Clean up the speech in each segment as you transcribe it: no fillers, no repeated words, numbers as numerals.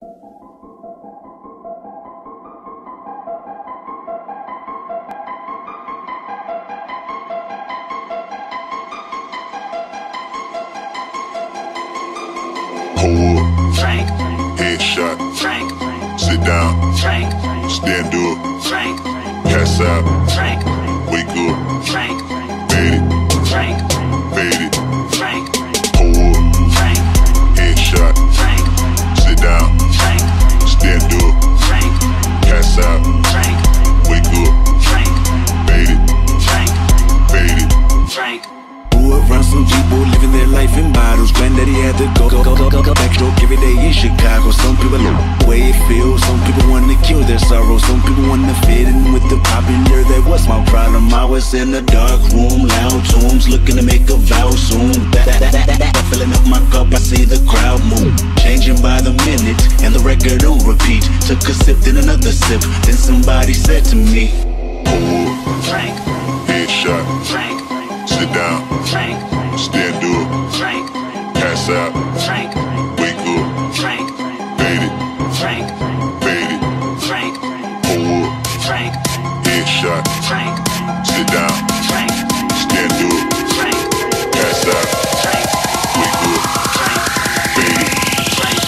Frank, headshot, Frank, sit down, Frank, stand up, Frank, pass out, Frank, wake up, Frank, fade it, Frank, fade it, Frank, pull up, Frank, headshot, Frank, sit down, Frank, stand up, Frank, pass out, Frank, wake up, Frank, fade it, Frank, fade it, Frank. Grew up around some people living their life in bottles. Granddaddy had to go backstroke every day in Chicago. Some people love the way it feels. Some people want to kill their sorrow. Some people want to fit in with the popular. That was my problem. I was in a dark room, loud tunes, looking to make a vow soon. Filling up my cup, I see the crowd move, changing by the minute, and the record on repeat. Took a sip, then another sip, then somebody said to me, pull up, Frank, headshot, Frank, sit down, Frank, stand up, Frank, pass out, Frank, wake up, Frank, fade it, Frank, fade it, Frank, pull up, Frank, headshot, Frank, sit down, Frank, stand up, Frank, pass out, Frank, wake up, Frank, fade it, Frank,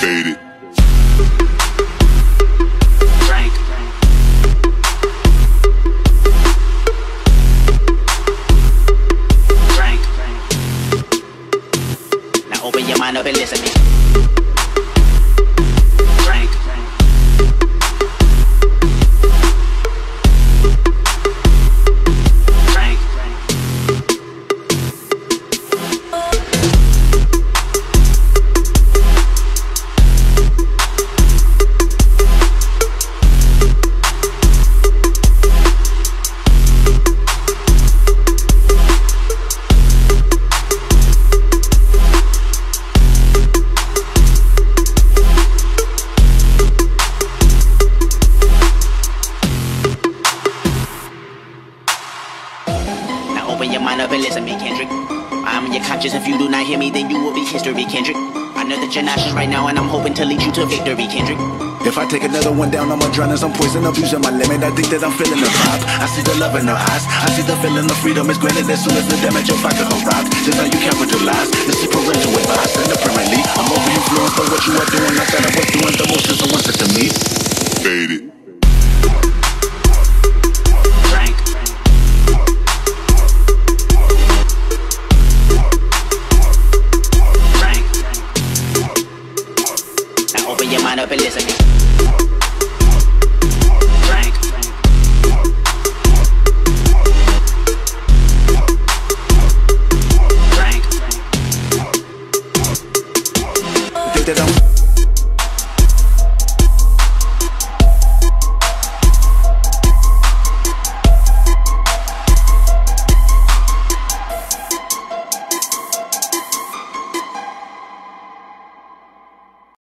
fade it. Open your mind up and listen to me. Frank, Frank, Open your mind up and listen to me, Kendrick. I'm your conscience. If you do not hear me, then you will be history, Kendrick. I know that you're nauseous right now, and I'm hoping to lead you to victory, Kendrick. If I take another one down, I'ma drown in some poison, abusing my limit. I think that I'm feeling the vibe. I see the love in her eyes. I see the feeling of freedom is granted as soon as the damage of vodka arrives. This how you capitalize. This is parental advice, and apparently I'm over influenced by what you are doing. I thought I was doing the most since someone said to me, fade it. Open your mind up and listen to me. Frank, Frank, Frank.